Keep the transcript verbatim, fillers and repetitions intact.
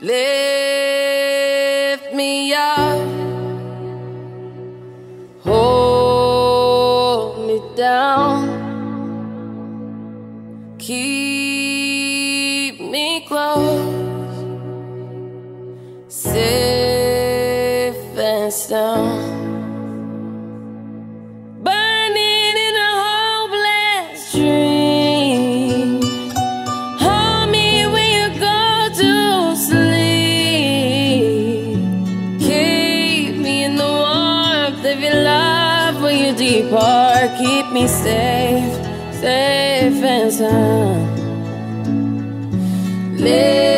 Lift me up, hold me down, keep me close, safe and sound, burning in a hopeless dream. Depart, keep me safe, safe and sound. Live